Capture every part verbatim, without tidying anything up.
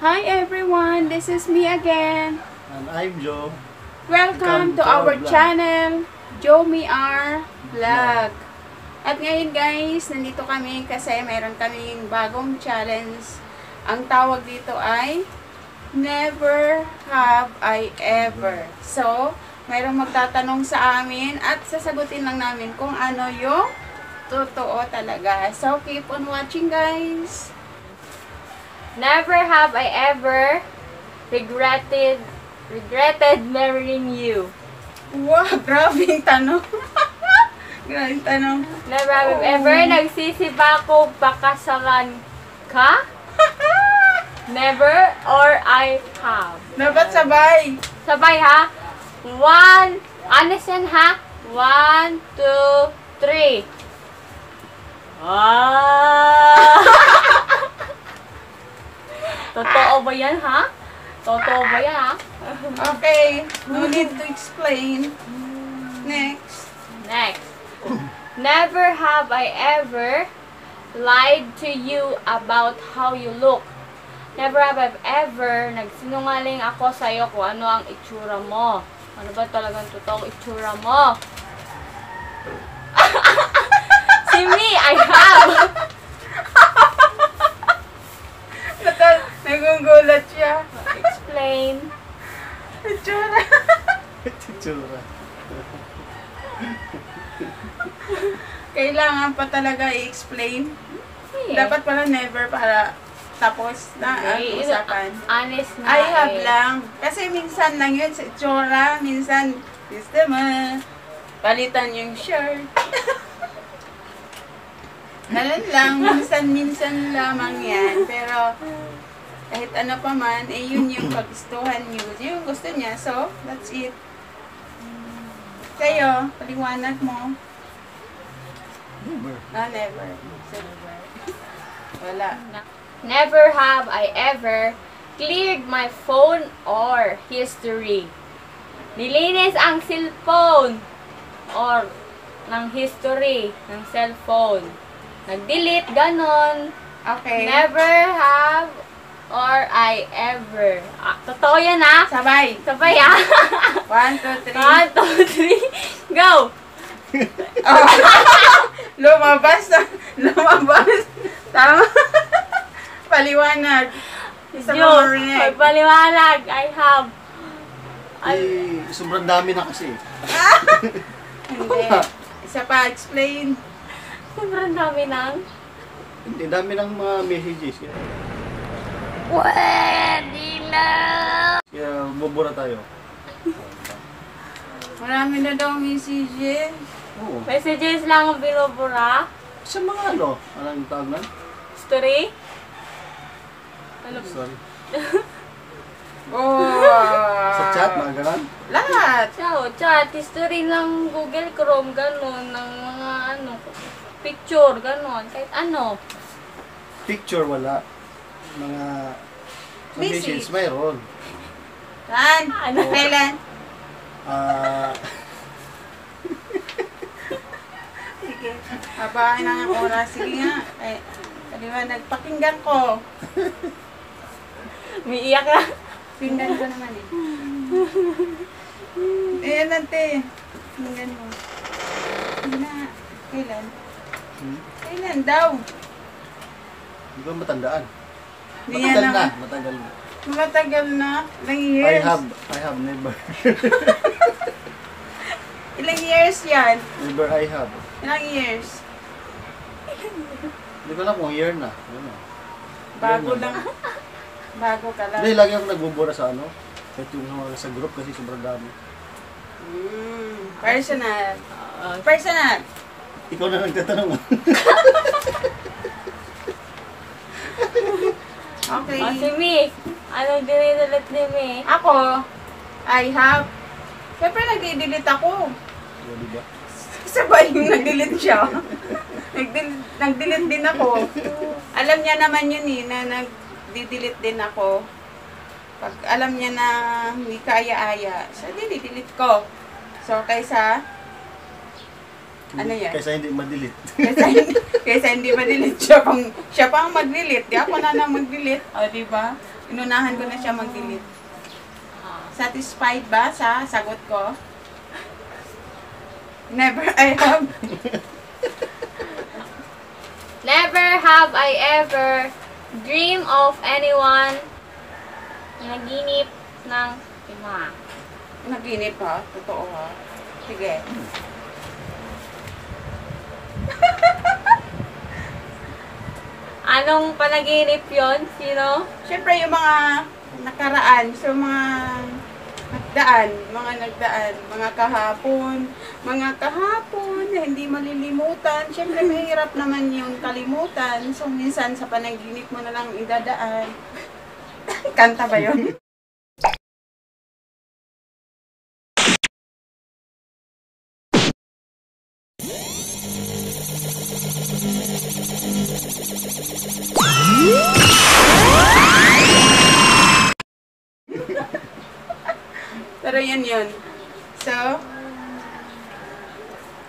Hi everyone, this is me again. And I'm Joe. Welcome, Welcome to, to our, our channel, JuMie R. Vlog. At ngayon guys, nandito kami kasi meron kaming bagong challenge. Ang tawag dito ay Never Have I Ever. So, mayroong magtatanong sa amin at sasagutin lang namin kung ano yung totoo talaga. So, keep on watching guys. Never have I ever regretted regretted marrying you. Wow, grabing tanong. Grabing tanong. Never have I ever nagsisi ba ako pakasalan ka? Never or I have. Dapat sabay. Sabay ha? One, understand ha? One, two, three. Ah! Totoo ba yan, ha? Totoo ba yan, ha? Okay. No need to explain. Next. Next. Never have I ever lied to you about how you look. Never have I ever nagsinungaling ako sa'yo kung ano ang itsura mo. Ano ba talagang totoong itsura mo? See me, I have! Nagugulat siya. Explain. Itsura. Itsura. Kailangan pa talaga i-explain. Yeah. Dapat pala never para tapos na ang okay. Usapan. Honest na. I have eh. lang. Kasi minsan lang yun sa itsura. Minsan, sistema. Palitan yung shirt. Nalan lang. Minsan-minsan lamang yan. Pero, kahit ano pa man, eh yun yung pag-gustuhan niyo. Yung gusto niya. So, that's it. Kayo, paliwanag mo. Never. No, never. Never. Wala. Never have I ever cleared my phone or history. Nilinis ang cellphone or ng history ng cellphone. Nag-delete, ganon. Okay. Never have or I ever. Ah, totoo yan ah. Sabay. Sabay ah. One, two, three. One, two, three. Go. Oh. Lumabas na. Lumabas. Tama. Paliwanag. Diyos, paliwanag. I have. Eh, sobrang dami na kasi. Hindi. Isa pa, explain. Sobrang dami ng? Hindi, dami ng mga messages. Pwede na! Kaya bubura tayo. Marami na daw messages. Oo. Messages lang ang binubura? Sa mga ano? Anong tawag na? Story? Hello. Sorry. Oh. Sa chat, mga ganun? Lahat. Ciao, chat. History ng Google Chrome, ganun. Ng mga ano, picture, ganun. Kahit ano. Picture, wala. Mga messages, mayroon. Saan? Ano? Kailan? Ah. Sige. Habahin na ng oras. Sige nga. Ay, paliwanag. Pakinggan ko. Umiiyak na. Pinggan ko naman eh. Ayan nante. Pinggan mo. Pina. Kailan? Hmm? Kailan daw? Hindi ba matandaan? Matagal na. Matagal na. Matagal na? Ilang years? I have. I have never. Ilang years yan? Never I have. Ilang years? Hindi ko alam kung year na. Bago lang. Bago ka lang. Hindi, lagi akong nagbubura sa ano. Kahit yung sa group kasi sobrang dami. Mm, personal. Uh, personal. Ikaw na nagtatanong. Okay. Oh, si Mick. Anong dinidelete ni Mick? Ako, I have. Siyempre nag-delete ako. Hindi ba? Sabay yung nag-delete siya. Nag-delete nag-delete din ako. Alam niya naman yun eh, na nag didelete din ako. Pag alam niya na hindi kaya-aya, siya didelete ko. So, kaysa Ano yan? Kaysa hindi ma-delete. Kaysa, kaysa hindi ma-delete. Siya pang, siya pang mag-delete. Di ako na na mag-delete. O, oh, diba? Inunahan ko na siya mag-delete. Satisfied ba sa sagot ko? Never I have... Never have I ever dream of anyone naginip ng ima. Naginip ha? Totoo ha? Sige. Anong panaginip yon? Sino? Siyempre yung mga nakaraan, so mga nagdaan, mga nagdaan, mga kahapon, mga kahapon na hindi malilimutan. Siyempre mahirap naman yung kalimutan, so minsan sa panaginip mo na lang idadaan. Kanta ba yun? Pero yan yun. So,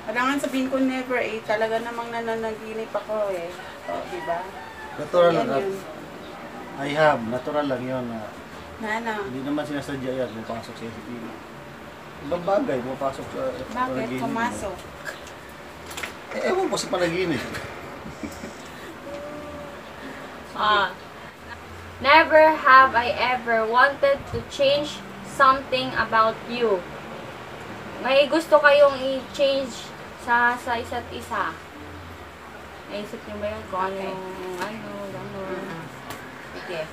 kailangan sabihin ko never eh. Talaga namang nananaginip ako eh. O, diba? Natural lang. I have. Natural lang yun. Uh, na ano? Hindi naman sinasadya yan. Mapasok sa isipin. Ibang bagay. Mapasok sa... Bakit? Pumasok. Eh, ewan ko sa panaginip. Ah. Never have I ever wanted to change something about you. May gusto kayong i-change sa, sa isa't isa. Naisip niyo ba yun? Kung okay. Anong, ano, ano. Okay.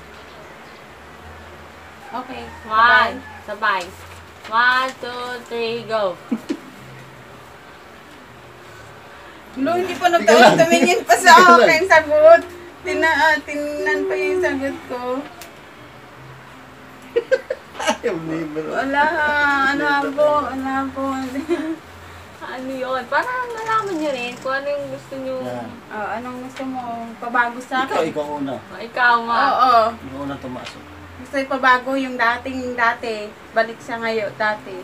Okay. One, sabay. One, two, three, go. Hello, hindi pa nagtawag tumingin pa sa akin sagot. Tina, tinan pa yung sagot ko. Wala ha, ano po, ano po. Ano yun? Parang nalaman nyo rin kung ano yung gusto nyo. Yeah. Uh, anong gusto mo pabago sa akin? Ikaw, ikaw una. Oh, ikaw ma. Oo. Oh, oh. Ikaw unang tumasok. Gusto yung pabago yung dating dati. Balik sa ngayon, dati.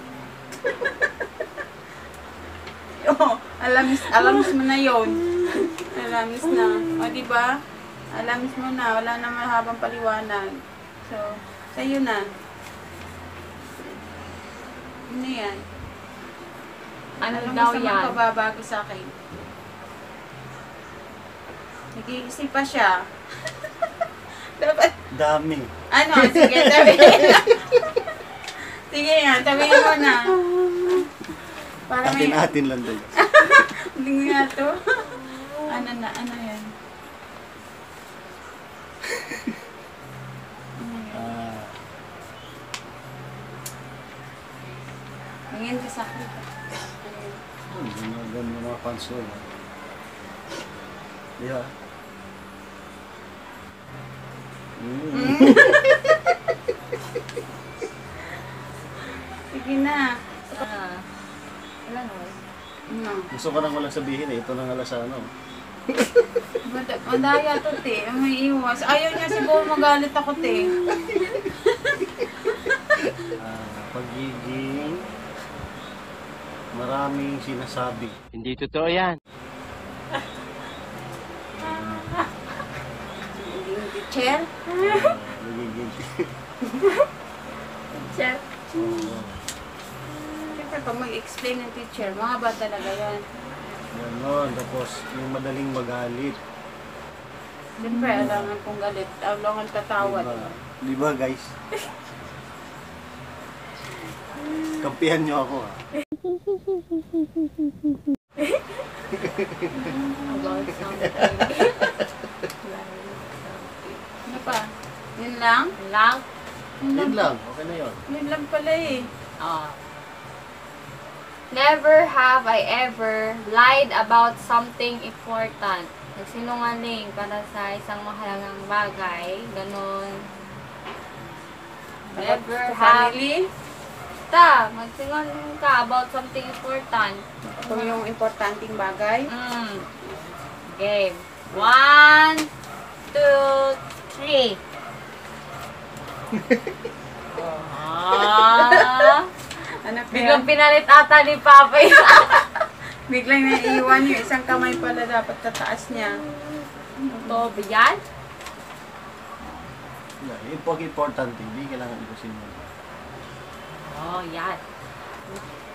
Oh, alamis, alamis mo na yun. Alamis na. O, diba? Alamis mo na. Wala na mahabang paliwanag. So, sa'yo na. Ano yan? Ano, ano daw yan? Ano magpababago sa akin? Nag-iisip pa siya. Dapat... Dami. Ano? Sige, sabihin na. Sige nga, sabihin mo na. Para atin, may... atin lang doon. Hindi mo nga to. Ano na? Ano yan? Ngayon ka sa akin. Gano'n yung mga panso. Yeah. Mm. Sige na. Uh, wala no? No. Gusto ko nang walang sabihin eh. Ito na nga sa ano. Madaya to te. May iwas. Ayaw niya siguro magalit ako te. uh, pagiging... Maraming sinasabi. Hindi totoo yan. Nagiging teacher? Nagiging teacher? Siyempre, pag mag-explain ng teacher, mga ba talaga yan? Ganon. Tapos, yung madaling magalit. Siyempre, alangan kong galit. Alangan tatawad. Di ba, guys? Kampihan nyo ako, ha? Ano pa? Yun lang? Yun lang? Yun lang. Okay na yun. Yun lang pala eh. Oh. Never have I ever lied about something important. Nagsinungaling para sa isang mahalagang bagay. Ganon. Never have... Ta, magsinungaling ka about something important. Kung yung importanteng bagay. Mm. Game. One, two, three. Ah. Ano, pinalit ata ni Papa. Biglang naiiwan niyo. Isang kamay pala dapat tataas niya. Ito, bigat. Yeah, important hindi kailangan ibusin mo. Oh, yan.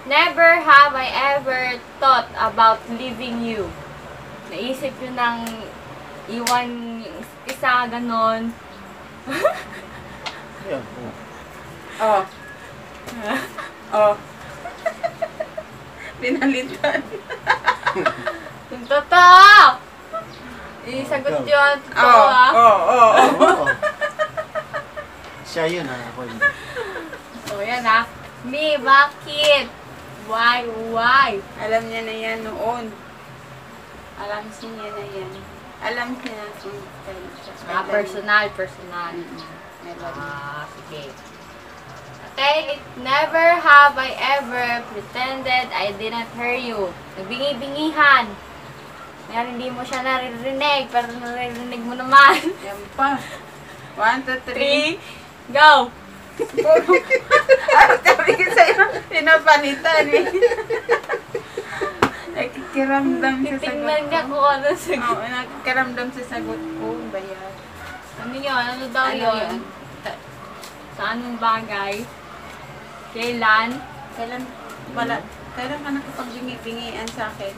Never have I ever thought about leaving you. Naisip yun ng iwan isa ganon. Yeah, oh. Oh. Pinalitan. Yung totoo! Isagot yun. Oo, oo, oo. Siya yun ha, ako yun. So, yan ha. Me, bakit? Why, why? Alam niya na yan noon. Alam niya na yan. Alam niya na kung ah, personal, personal. Ah, sige. Okay, never have I ever pretended I didn't hear you. Nagbingi-bingihan. Ngayon, hindi mo siya naririnig, pero naririnig mo naman. Yan pa. One, two, three, go! Ay, tabigin sa'yo, pinapanitan eh. Nakikiramdam sa sagot ko. Titingnan niya kung ano sagot. Oo, nakikiramdam sa sagot ko. Ba yan? Ano yun? Ano daw yun? Sa anong bagay? Kailan? Kailan wala? Kailan ka nakapagbingi-bingian sa akin?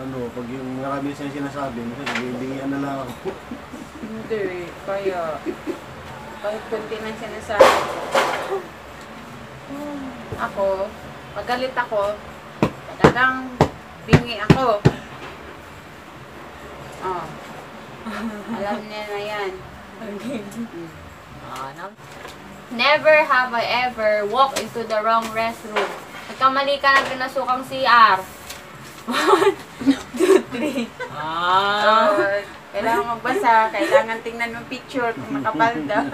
Ano, pag yung marami sa'yo sinasabi, nagbingi-bingian na lang ako. Hindi, kaya... Kahit kunti nang sinasabi ko. Ako, pag galit ako, talagang bingi ako. Oh. Alam niya na yan. Okay. Never have I ever walked into the wrong restroom. Nagkamali ka na pinasukang C R. One, two, three. Ah. Uh, kailangan magbasa. Kailangan tingnan yung picture kung nakapalda.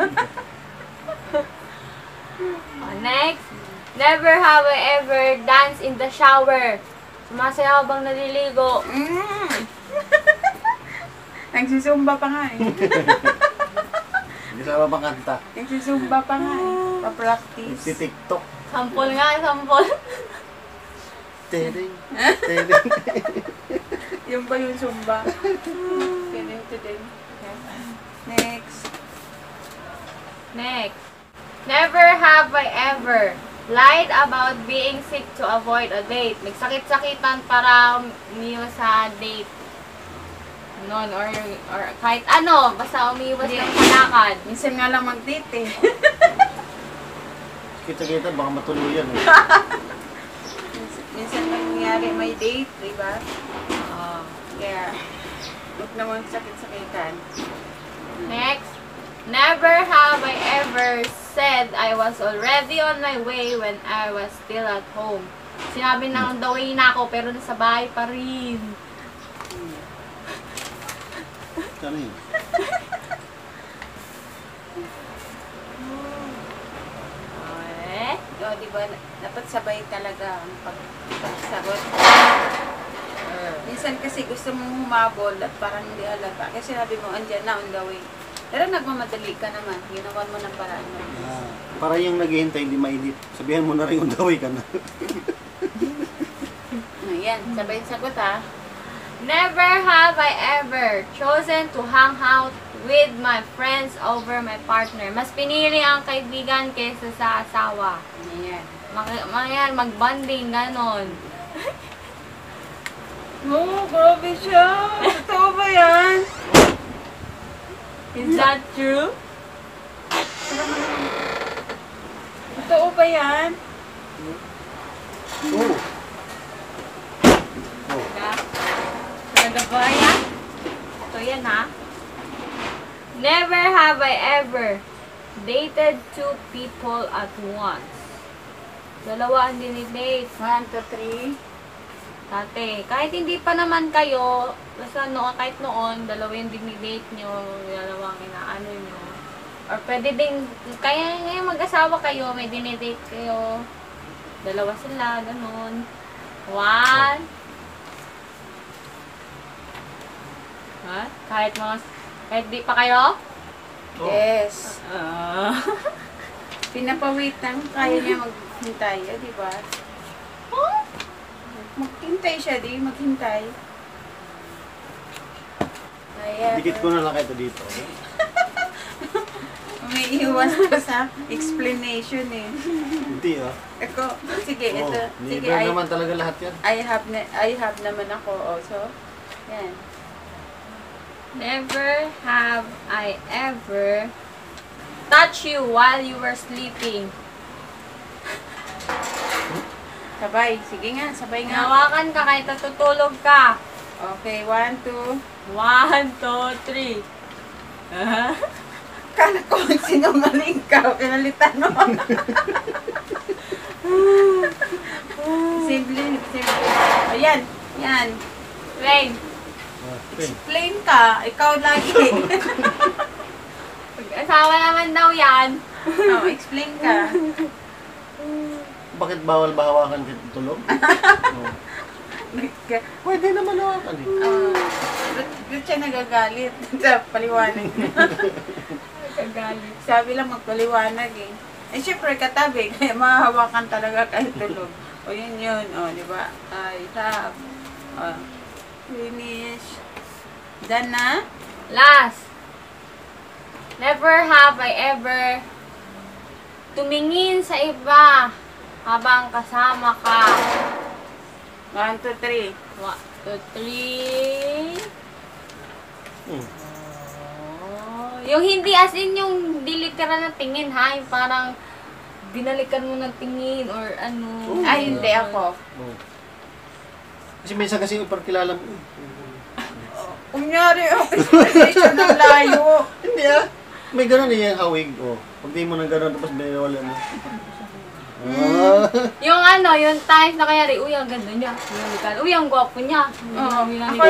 Next. Never have I ever danced in the shower. Sumasayaw habang naliligo. Mm. Nagsisumba pa nga eh. Nagsisumba pa kanta. Nagsisumba pa nga eh. Pa-practice. Si TikTok. Sampol nga, sampol. Tering, tering. Yung ba yung sumba? Tering, tering. Next. Next. Never have I ever lied about being sick to avoid a date. Nagsakit-sakitan para umiwas sa date. Non, or, or kahit ano, basta umiwas ng panakad. Minsan nga lang mag-date eh. Kita-kita, baka matuluyan eh. Minsan nangyari may date, diba? Oo. Kaya, look naman sakit-sakitan. Next, never have I ever said I was already on my way when I was still at home. Sinabi na, the way na ako, pero nasa bahay pa rin. Okay. O, diba, dapat sabay talaga ang pagsagot. Uh, Minsan kasi gusto mong humabol at parang hindi halata. Kasi sabi mo, andyan na, on the way. Pero nagmamadali ka naman. Ginawan mo ng paraan. Uh, para yung naghihintay, hindi mainip. Sabihan mo na rin, on the way ka na. Ayan, sabay yung sagot ha. Never have I ever chosen to hang out with my friends over my partner. Mas pinili ang kaibigan kaysa sa asawa. Ayan. Ayan, mag-bonding, ganon. No, grabe siya. Totoo ba yan? Is that true? Totoo ba yan? Oo. Ayan. Ito yan ha. Never have I ever dated two people at once. Dalawa ang dinidate. One, two, three. Tate, kahit hindi pa naman kayo, basta noon, kahit noon, dalawa yung dinidate nyo, dalawa ang inaano nyo. Or pwede din, kaya ngayon mag-asawa kayo, may dinidate kayo. Dalawa sila, ganun. One. Ha? Kahit mga... Kahit di pa kayo? Oh. Yes. Uh, Pinapawit lang. Kaya niya maghintay. Di ba? Oh? Maghintay siya, di maghintay. Ayan. Dikit ko na lang ito dito. May iwas ko sa explanation eh. Hindi ah. Eko, sige oh, ito. Sige, I, naman talaga lahat yan. I have, na, I have naman ako also. Yan. Never have I ever touched you while you were sleeping. Sabay. Sige nga, sabay nga. Hawakan ka kahit natutulog ka. Okay, one, two. One, two, three. Uh-huh. Kala ko magsinungaling ka. Pinalitan mo. Simple, simple. Ayan, yan. Rain. Explain ka. Ikaw lagi. Asawa naman daw yan. Oh, explain ka. Bakit bawal ba hawakan dito tulog? Oh. Pwede naman hawakan dito. Uh, Doon siya nagagalit. Sa paliwanag. Nagagalit. Sabi lang magpaliwanag eh. Eh syempre katabi. Kaya mahawakan talaga kahit tulog. O yun yun. O diba? Ay, tab. O. Finish. Done na? Last. Never have I ever tumingin sa iba habang kasama ka. One, two, three. One, two, three. Mm. Oh. Yung hindi as in yung diliteran na tingin ha. Yung parang binalikan mo ng tingin or ano. Oh, ay, hindi ako. Oh. Kasi minsan kasi iparkilala mo. Kunyari, oh, expression ng layo. Hindi ah. May gano'n eh, yung hawig. Oh. Pag di mo ng gano'n, tapos binawala mo. Oh. Yung ano, yung type na kaya rin, uy, ang ganda niya. Uy, ang gwapo niya. Oh. Ako,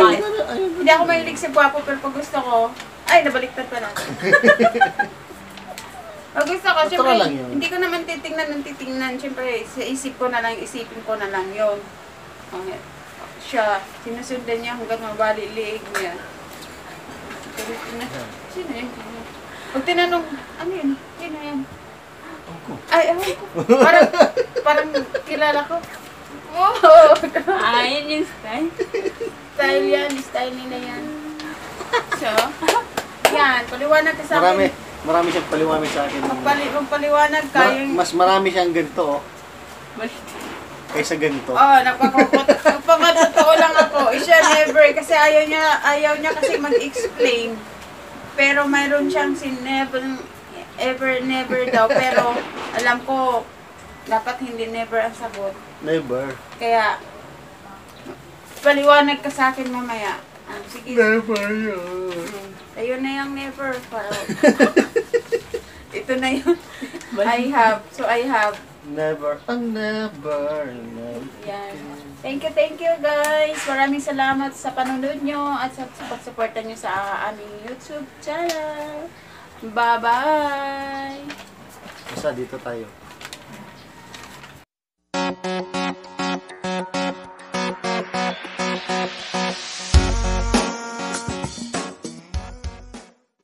hindi ako mahilig sa gwapo, pero pag gusto ko, ay, nabaliktad pa lang. Pag gusto ko, siyempre, hindi ko naman titingnan ng titingnan. Siyempre, sa isip ko na lang, isipin ko na lang yun. Okay. Siya, sinusundan niya hanggang mabali liig niya. Sino yan? Pag tinanong, ano yun? Sino yan? Ako. Ay, ako. Parang, parang kilala ko. Oh! Ay, yun yung style. Style yan, style nila yan. So, yan, paliwanag ka sa akin. Marami, marami siyang paliwanag sa akin. Magpali, magpaliwanag ka. Mar yung... Mas marami siyang ganito, oh. Kaysa ganito. Oo, oh, napakatotoo lang ako. Siya never, kasi ayaw niya, ayaw niya kasi mag-explain. Pero mayroon siyang si never, ever, never daw. Pero alam ko, dapat hindi never ang sagot. Never. Kaya, paliwanag ka sa akin mamaya. Ah, sige. Never yun. Ayun na yung never. Ito na yun. I have, so I have. Never, never, never. Yan. Thank you, thank you guys. Maraming salamat sa panunod nyo at sa pagsuporta nyo sa aming YouTube channel. Bye-bye. Isa dito tayo.